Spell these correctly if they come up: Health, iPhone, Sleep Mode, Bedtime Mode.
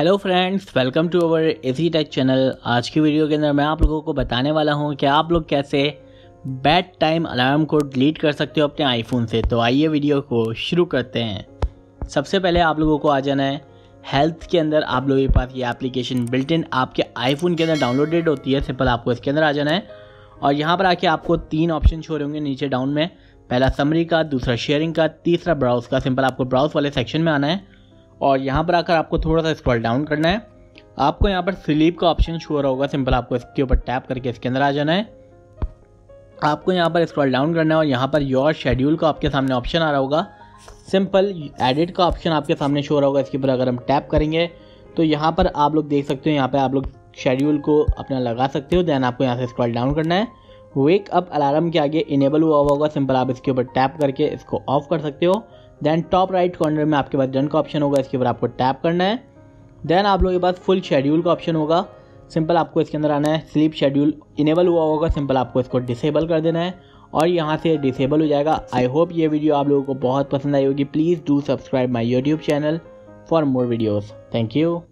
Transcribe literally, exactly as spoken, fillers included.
Hello friends, welcome to our easy tech channel. आज की video के अंदर मैं आप लोगों को बताने वाला हूं कि आप लोग कैसे बेड टाइम अलार्म को डिलीट कर सकते हो अपने आईफोन से। तो आइए वीडियो को शुरू करते हैं। सबसे पहले आप लोगों को आ जाना है हेल्थ के अंदर। आप लोगों के पास ये एप्लीकेशन बिल्ट इन आपके आईफोन के अंदर डाउनलोडेड होती है। सिंपल आपको इसके अंदर आ जाना है और यहाँ पर आके आपको तीन ऑप्शन शो होंगे नीचे डाउन में। पहला समरी का, दूसरा शेयरिंग का, तीसरा ब्राउज का। सिंपल आपको ब्राउज वाले सेक्शन में आना है और यहाँ पर आकर आपको थोड़ा सा स्क्रॉल डाउन करना है। आपको यहाँ पर स्लीप का ऑप्शन शो हो रहा होगा। सिंपल आपको इसके ऊपर टैप करके इसके अंदर आ जाना है। आपको यहाँ पर स्क्रॉल डाउन करना है और यहाँ पर योर शेड्यूल का आपके सामने ऑप्शन आ रहा होगा। सिंपल एडिट का ऑप्शन आपके सामने शो हो रहा होगा। इसके ऊपर अगर हम टैप करेंगे तो यहाँ पर आप लोग देख सकते हो, यहाँ पर आप लोग शेड्यूल को अपना लगा सकते हो। दैन आपको यहाँ से स्क्रॉल डाउन करना है। वेक अप अलार्म के आगे इनेबल हुआ होगा, सिंपल आप इसके ऊपर टैप करके इसको ऑफ कर सकते हो। दैन टॉप राइट कॉर्नर में आपके पास डन का ऑप्शन होगा, इसके ऊपर आपको टैप करना है। दैन आप लोगों के पास फुल शेड्यूल का ऑप्शन होगा। सिंपल आपको इसके अंदर आना है। स्लीप शेड्यूल इनेबल हुआ होगा, सिंपल आपको इसको डिसेबल कर देना है और यहाँ से डिसेबल हो जाएगा। आई होप ये वीडियो आप लोगों को बहुत पसंद आई होगी। Please do subscribe my YouTube channel for more videos. Thank you.